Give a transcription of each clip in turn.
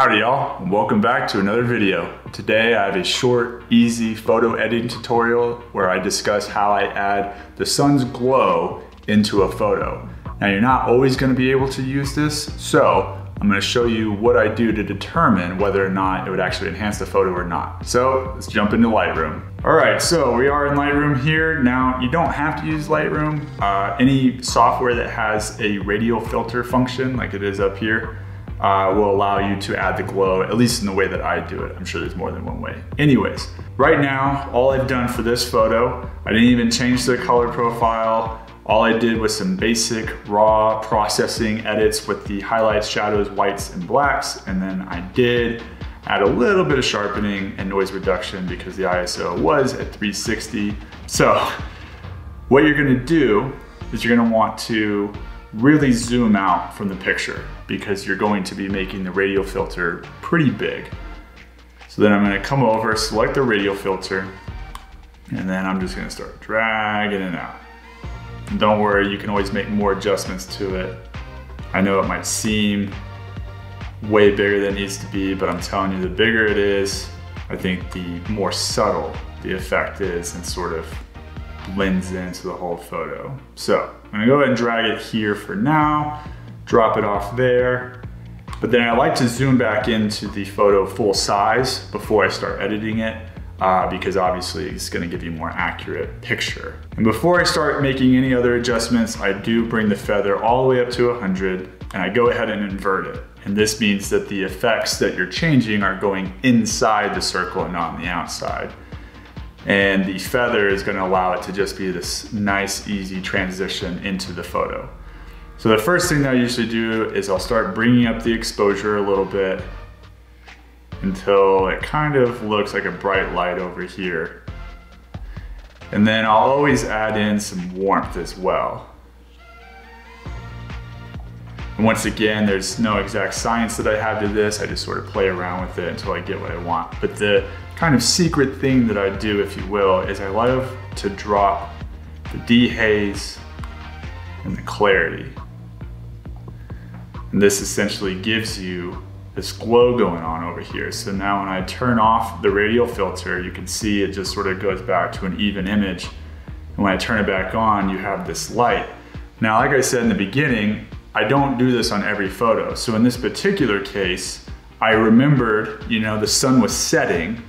Howdy y'all, and welcome back to another video. Today I have a short, easy photo editing tutorial where I discuss how I add the sun's glow into a photo. Now you're not always going to be able to use this, so I'm going to show you what I do to determine whether or not it would actually enhance the photo or not. So let's jump into Lightroom. All right, so we are in Lightroom here. Now, you don't have to use Lightroom. Any software that has a radial filter function, like it is up here, will allow you to add the glow, at least in the way that I do it. I'm sure there's more than one way. Anyways, right now, all I've done for this photo, I didn't even change the color profile. All I did was some basic raw processing edits with the highlights, shadows, whites, and blacks. And then I did add a little bit of sharpening and noise reduction because the ISO was at 360. So what you're gonna do is you're gonna want to really zoom out from the picture because you're going to be making the radial filter pretty big. So then I'm gonna come over, select the radial filter, and then I'm just gonna start dragging it out. And don't worry, you can always make more adjustments to it. I know it might seem way bigger than it needs to be, but I'm telling you, the bigger it is, I think the more subtle the effect is and sort of blends into the whole photo. So I'm gonna go ahead and drag it here for now, drop it off there, but then I like to zoom back into the photo full size before I start editing it because obviously it's gonna give you a more accurate picture. And before I start making any other adjustments, I do bring the feather all the way up to 100 and I go ahead and invert it. And this means that the effects that you're changing are going inside the circle and not on the outside. And the feather is going to allow it to just be this nice, easy transition into the photo. So the first thing that I usually do is I'll start bringing up the exposure a little bit until it kind of looks like a bright light over here. And then I'll always add in some warmth as well. And once again, there's no exact science that I have to this. I just sort of play around with it until I get what I want. But the kind of secret thing that I do, if you will, is I love to drop the dehaze and the clarity. And this essentially gives you this glow going on over here. So now when I turn off the radial filter, you can see it just sort of goes back to an even image. And when I turn it back on, you have this light. Now, like I said in the beginning, I don't do this on every photo. So in this particular case, I remembered, you know, the sun was setting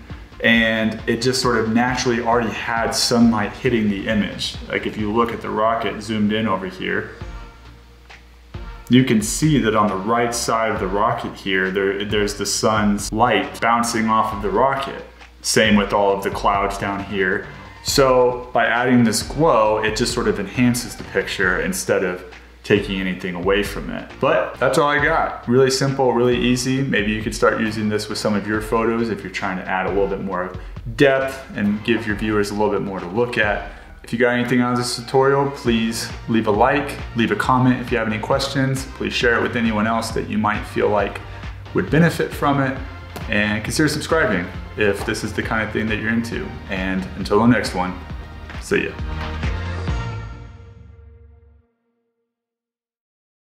and it just sort of naturally already had sunlight hitting the image. Like if you look at the rocket zoomed in over here, you can see that on the right side of the rocket here, there's the sun's light bouncing off of the rocket. Same with all of the clouds down here. So by adding this glow, it just sort of enhances the picture instead of taking anything away from it. But that's all I got. Really simple, really easy. Maybe you could start using this with some of your photos if you're trying to add a little bit more depth and give your viewers a little bit more to look at. If you got anything on this tutorial, please leave a like, leave a comment if you have any questions. Please share it with anyone else that you might feel like would benefit from it. And consider subscribing if this is the kind of thing that you're into. And until the next one, see ya.